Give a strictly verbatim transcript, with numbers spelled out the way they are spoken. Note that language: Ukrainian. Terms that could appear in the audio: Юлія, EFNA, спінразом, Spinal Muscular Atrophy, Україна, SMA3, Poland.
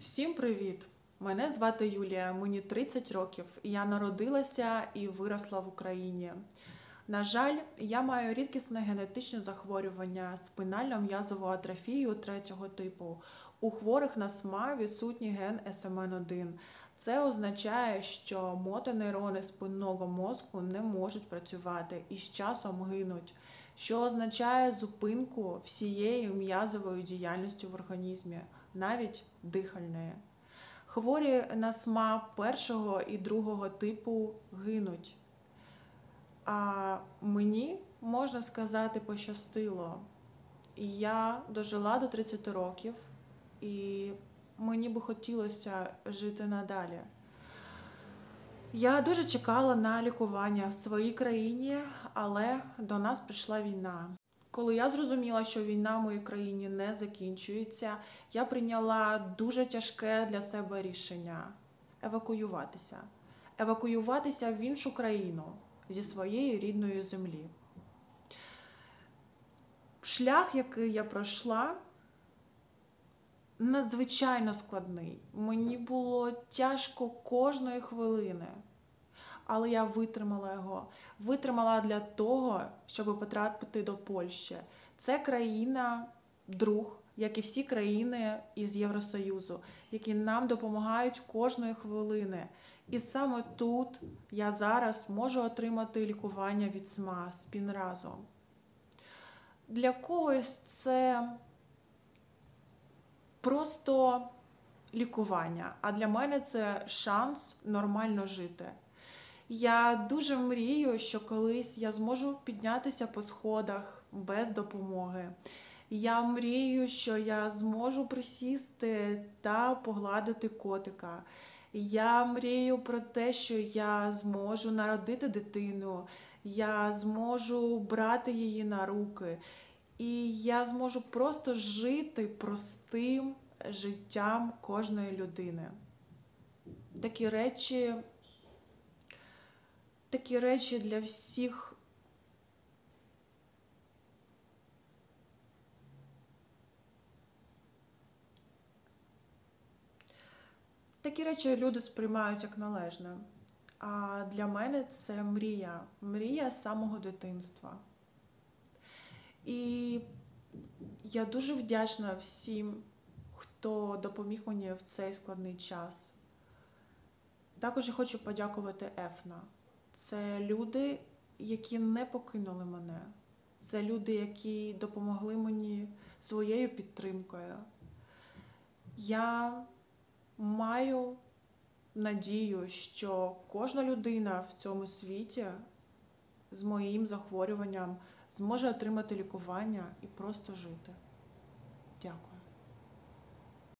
Всім привіт! Мене звати Юлія, мені тридцять років. Я народилася і виросла в Україні. На жаль, я маю рідкісне генетичне захворювання – спинально-м'язову атрофію третього типу. У хворих на ес ем а відсутній ген ес ем ен один. Це означає, що мотонейрони спинного мозку не можуть працювати і з часом гинуть, що означає зупинку всієї м'язової діяльності в організмі, навіть дихальної. Хворі на ес ем а першого і другого типу гинуть. А мені, можна сказати, пощастило. Я дожила до тридцяти років, і мені би хотілося жити надалі. Я дуже чекала на лікування в своїй країні, але до нас прийшла війна. Коли я зрозуміла, що війна в моїй країні не закінчується, я прийняла дуже тяжке для себе рішення – евакуюватися. Евакуюватися в іншу країну зі своєї рідної землі. Шлях, який я пройшла, надзвичайно складний. Мені було тяжко кожної хвилини, але я витримала його. Витримала для того, щоб потрапити до Польщі. Це країна-друг, як і всі країни із Євросоюзу, які нам допомагають кожної хвилини. І саме тут я зараз можу отримати лікування від ес ем а спінразом. Для когось це просто лікування, а для мене це шанс нормально жити. Я дуже мрію, що колись я зможу піднятися по сходах без допомоги. Я мрію, що я зможу присісти та погладити котика. Я мрію про те, що я зможу народити дитину, я зможу брати її на руки. І я зможу просто жити простим життям кожної людини. Такі речі, такі речі для всіх Такі речі люди сприймають як належне. А для мене це мрія. Мрія з самого дитинства. І я дуже вдячна всім, хто допоміг мені в цей складний час. Також я хочу подякувати EFNA. Це люди, які не покинули мене. Це люди, які допомогли мені своєю підтримкою. Я маю надію, що кожна людина в цьому світі з моїм захворюванням зможе отримати лікування і просто жити. Дякую.